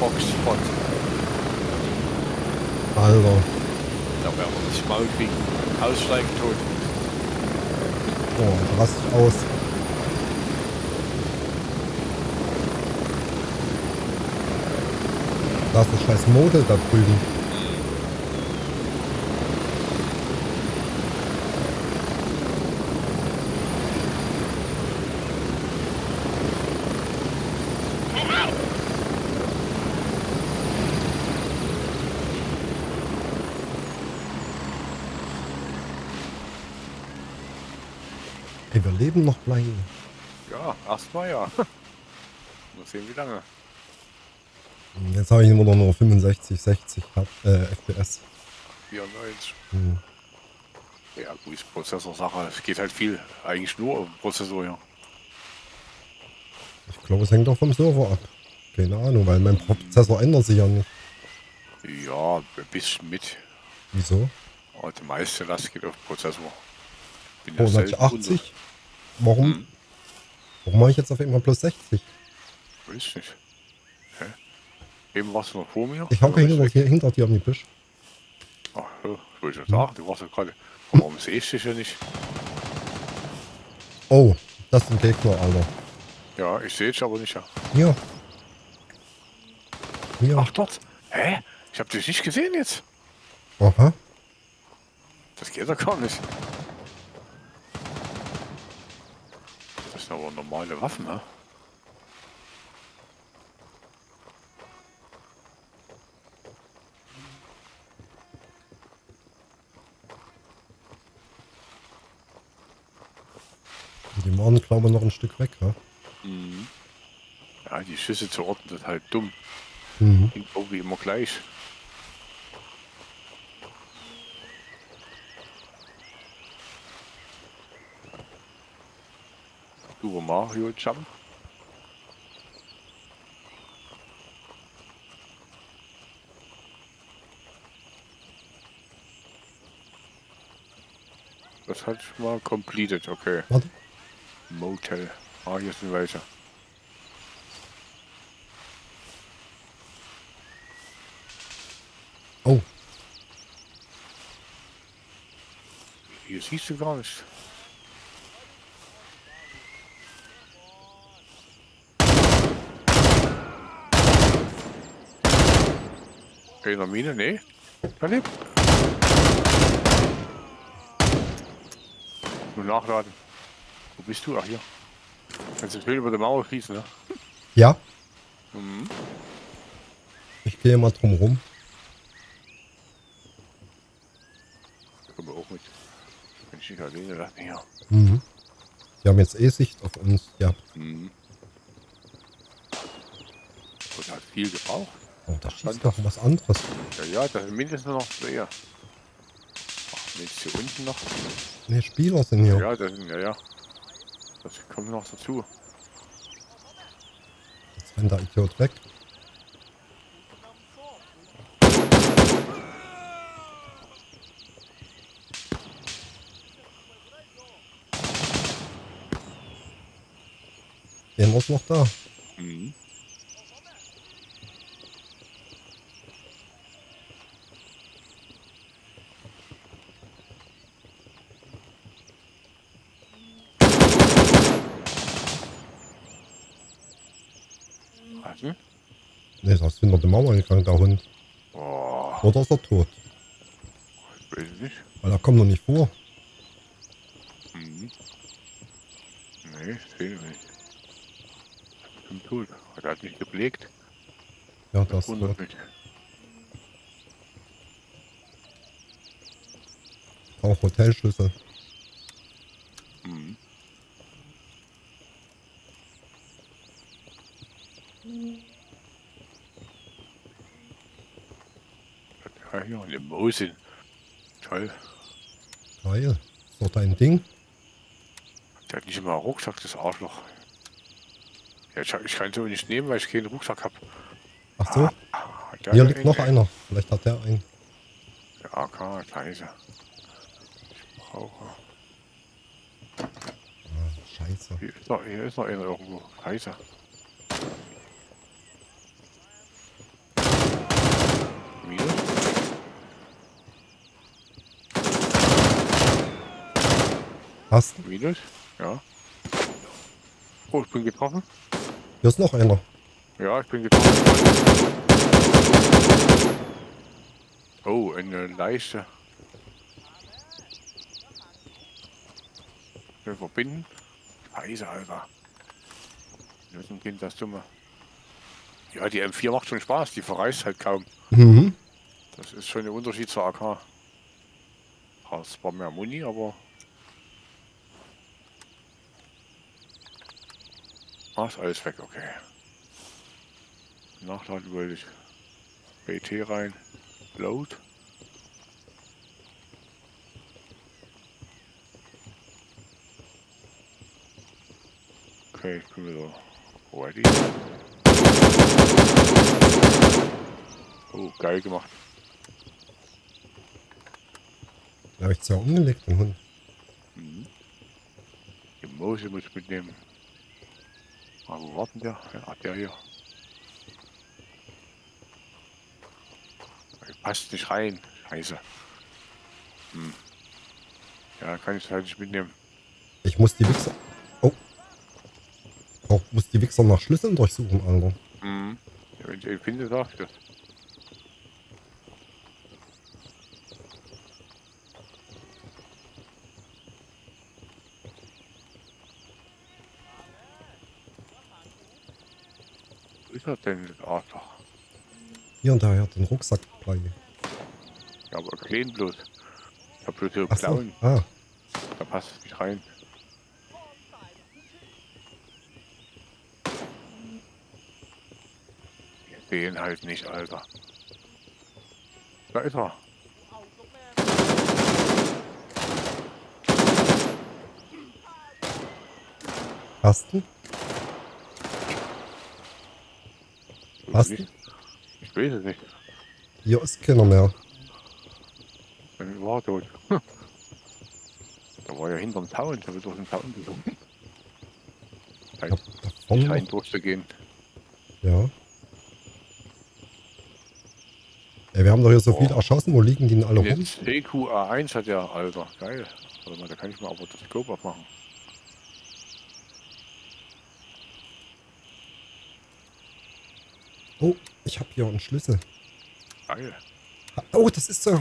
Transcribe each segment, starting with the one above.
Boxspot. Alter. Da werden wir das Maul kriegen. Aussteigen tot. Oh, rast aus. Da ist das scheiß Model da drüben. Wir leben noch bleiben. Ja, erstmal ja. Mal sehen wie lange. Jetzt habe ich immer noch nur 65, 60 FPS. 94. Hm. Ja gut, ist Prozessorsache. Es geht halt viel. Eigentlich nur um Prozessor, ja. Ich glaube, es hängt auch vom Server ab. Keine Ahnung, weil mein Prozessor ändert sich ja nicht. Ja, ein bisschen mit. Wieso? Aber die meiste Last geht auf Prozessor. 80? Warum? Hm. Warum mache ich jetzt auf einmal plus 60? Weiß nicht. Hä? Eben warst du noch vor mir? Ich habe hinter dir auf den Tisch. Ach so, ich wollte schon sagen, du warst ja gerade. Warum sehe ich dich ja nicht? Oh, das ist ein Gegner, Alter. Ja, ich sehe dich aber nicht, ja. Ja. Ja. Ach dort? Hä? Ich habe dich nicht gesehen jetzt. Aha. Das geht doch gar nicht. Aber normale Waffen, ne? Die waren, glaube ich, noch ein Stück weg, ne? Mhm. Ja, die Schüsse zu orten sind halt dumm. Mhm. Klingt irgendwie immer gleich. Super Mario Jump. Das hat schon mal completed, okay. Warte. Motel. Ah, hier sind welche. Oh. Hier siehst du gar nichts. In der Mine, ne? Nur nachladen. Wo bist du? Ach hier. Kannst du schön über die Mauer schießen, ne? Ja. Mhm. Ich gehe mal drum rum. Da kommen wir auch mit. Ich bin nicht alleine, lass mich hier. Mhm. Die haben jetzt eh Sicht auf uns, ja. Mhm. Und hat viel gebraucht. Oh, da schießt doch was anderes. Ja, ja, da sind mindestens noch Player. Ach, jetzt hier unten noch. Ne, Spieler sind hier. Ja, da sind, ja. Das kommt noch dazu. Jetzt rennt der Idiot weg. Der muss noch da. Mhm. Ne, das ist hinter der Mauer gegangen, der Hund. Oh. Oder ist er tot? Ich weiß nicht. Weil er kommt noch nicht vor. Mhm. Ne, ich sehe ihn nicht. Ich bin tot. Er hat mich gepflegt. Ja, das ist tot. Auch Hotelschlüssel. Mhm. Ja, hier in dem Mosin. Toll. Geil. Ist doch dein Ding. Der hat nicht immer einen Rucksack, das Arschloch. Ja, ich kann so nicht nehmen, weil ich keinen Rucksack habe. Ach so. Ah, hier liegt noch einer. Vielleicht hat der einen. Der AK, scheiße. Ich brauche. Ah, scheiße. Hier ist noch einer irgendwo. Scheiße. Hast du? Minus? Ja. Oh, ich bin getroffen. Hier ist noch einer. Ja, ich bin getroffen. Oh, eine Leiche. Wir verbinden. Scheiße, Alter. Wir müssen gehen, das Dumme. Ja, die M4 macht schon Spaß, die verreißt halt kaum. Mhm. Das ist schon der Unterschied zur AK. Ja, es war mehr Muni, aber... Ah, ist alles weg, okay. Nachladen wollte ich. BT rein. Load. Okay, ich bin wieder ready. Oh, geil gemacht. Da habe ich zwar umgelegt, den Hund. Mhm. Die Mose muss ich mitnehmen. Aber wo warten der? Ja, der hier. Passt nicht rein. Scheiße. Hm. Ja, kann ich halt nicht mitnehmen. Ich muss die Wichser... Oh. Auch muss die Wichser nach Schlüsseln durchsuchen, Alter. Mhm. Ja, wenn ich einen finde, sag ich das. Wo ist er denn? Ah, doch. Hier und da, er hat den Rucksack gleich. Ja, aber klein bloß. Ich hab bloß hier Klauen. So. Ah. Da passt es nicht rein. Wir sehen halt nicht, Alter. Da ist er. Hast du? Hast du? Ich weiß es nicht. Hier ist keiner mehr. Dann war er tot. Da war ja hinterm Zaun. Ich habe durch den Zaun gezogen. Schein durchzugehen. Ja. Ey, wir haben doch hier so viel erschossen. Wo liegen die denn alle rum? CQA1 hat ja, Alter. Geil. Warte mal, da kann ich mal aber das Scope abmachen. Oh. Ich habe hier einen Schlüssel. Geil. Oh, das ist der...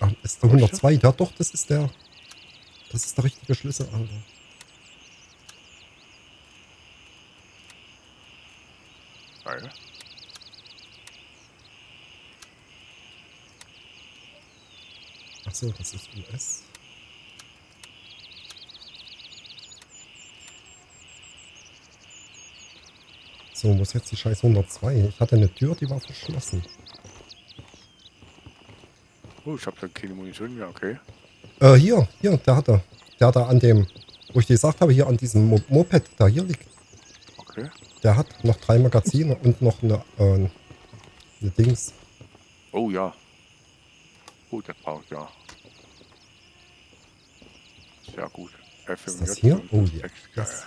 Ah, ist der 102. Ja doch, das ist der... Das ist der richtige Schlüssel, Alter. Geil. Achso, das ist US. So, wo ist jetzt die scheiß 102? Ich hatte eine Tür, die war verschlossen. Oh, ich hab da keine Munition mehr, okay. Hier, der hat da an dem, wo ich dir gesagt habe, hier an diesem Moped, da hier liegt. Okay. Der hat noch 3 Magazine und noch eine Dings. Oh ja. Oh, das braucht ja. Sehr gut. Ist das hier? Oh ja. Yes.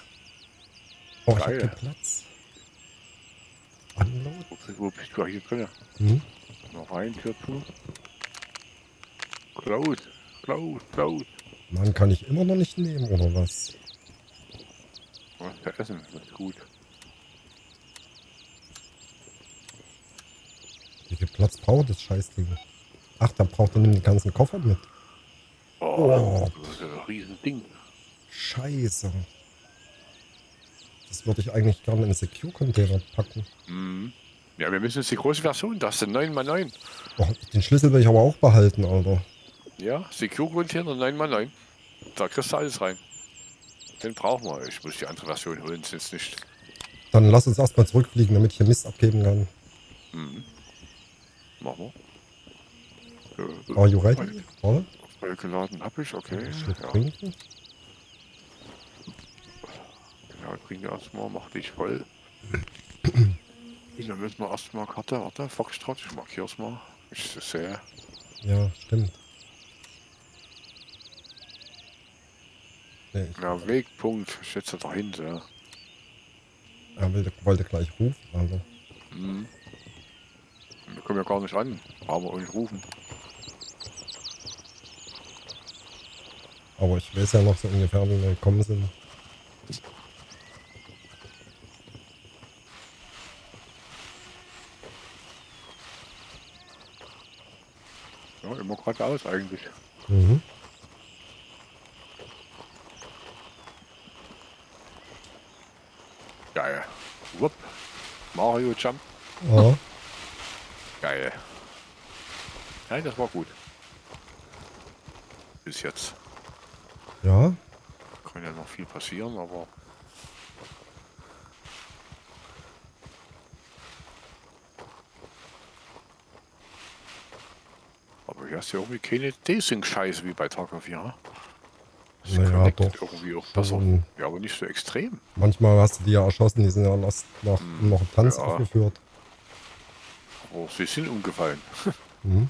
Oh, ich hab den Platz. Wo bist du hier drin? Mhm. Noch rein, Tür zu. Close. Mann, kann ich immer noch nicht nehmen, oder was? Was für Essen, das ist gut. Wie viel Platz braucht das Scheißding? Ach, da braucht er den ganzen Koffer mit. Oh, das ist ein Riesending. Scheiße. Das würde ich eigentlich gerne in einen Secure-Container packen. Mhm. Ja, wir müssen jetzt die große Version, das sind 9x9. Oh, den Schlüssel will ich aber auch behalten, Alter. Ja, Secure-Container 9x9. Da kriegst du alles rein. Den brauchen wir. Ich muss die andere Version holen, sonst nicht. Dann lass uns erstmal zurückfliegen, damit ich hier Mist abgeben kann. Mhm. Machen wir. Are you ready? Voll geladen hab ich, okay. Ja. Ja, bring erstmal, mach dich voll. Dann müssen wir erstmal Karte, warte, Foxtrot, ich markiere es mal. Ich sehe. Ja, stimmt. Nee, ja, Wegpunkt, ich setze dahinter. Ja, wollte gleich rufen, also. Mhm. Wir kommen ja gar nicht an, aber uns rufen. Aber ich weiß ja noch so ungefähr, wie wir gekommen sind. Ja, immer geradeaus eigentlich. Mhm. Geil. Wupp. Mario Jump. Ja. Geil. Nein, das war gut. Bis jetzt. Ja. Kann ja noch viel passieren, aber... Aber hier hast du ja irgendwie keine Desync-Scheiße wie bei Tag auf Jahr. Das naja, doch. Irgendwie auch besser. Ja, aber nicht so extrem. Manchmal hast du die ja erschossen, die sind ja erst nach dem Tanz aufgeführt. Aber sie sind umgefallen. Mhm.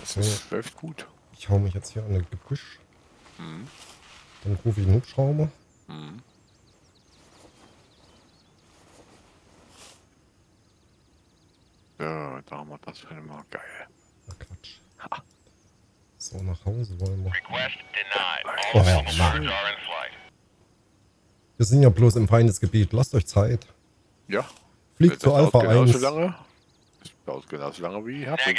Das ist, läuft gut. Ich hau mich jetzt hier an den Gebüsch. Mhm. Dann rufe ich einen Hubschrauber. Mhm. Ja, da haben wir das schon mal geil. Na Quatsch. Ha. So, nach Hause wollen wir. Oh, ja. Wir sind ja bloß im Feindesgebiet. Lasst euch Zeit. Ja. Fliegt zu Alpha 1. Dauert genauso lange wie ihr. Deswegen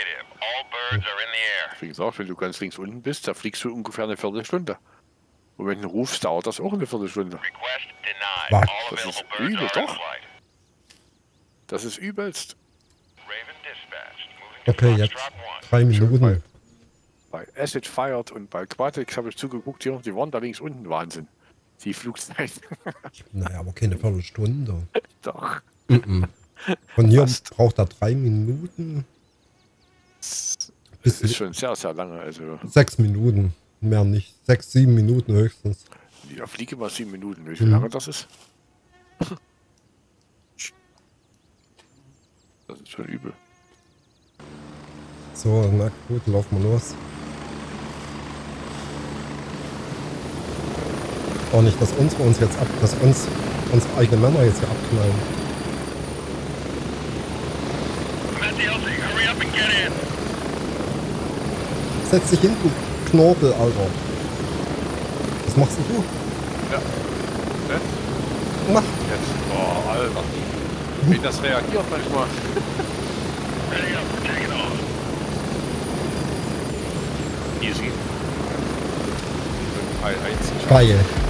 auch, wenn du ganz links unten bist, da fliegst du ungefähr eine Viertelstunde. Und wenn du rufst, dauert das auch eine Viertelstunde. Was? Das ist übel, doch. Das ist übelst. Okay, jetzt 3 Minuten. Bei Acid Fired und bei Quatrix habe ich zugeguckt, hier, die waren da links unten, Wahnsinn. Die Flugzeit. Naja, aber keine Viertelstunde. Doch. Von hier braucht er 3 Minuten. Das ist schon sehr, sehr lange. Also 6 Minuten, mehr nicht. 6, 7 Minuten höchstens. Ja, fliege mal 7 Minuten. Wie lange das ist? Das ist schon übel. So, na gut, laufen wir los. Auch nicht, dass unsere uns jetzt ab, dass uns unsere eigenen Männer jetzt hier abknallen. Setz dich hin, du Knorpel, Alter. Was machst denn du? Ja. Jetzt? Mach. Jetzt. Oh, Alter. Wie das reagiert manchmal. Easy. Geil.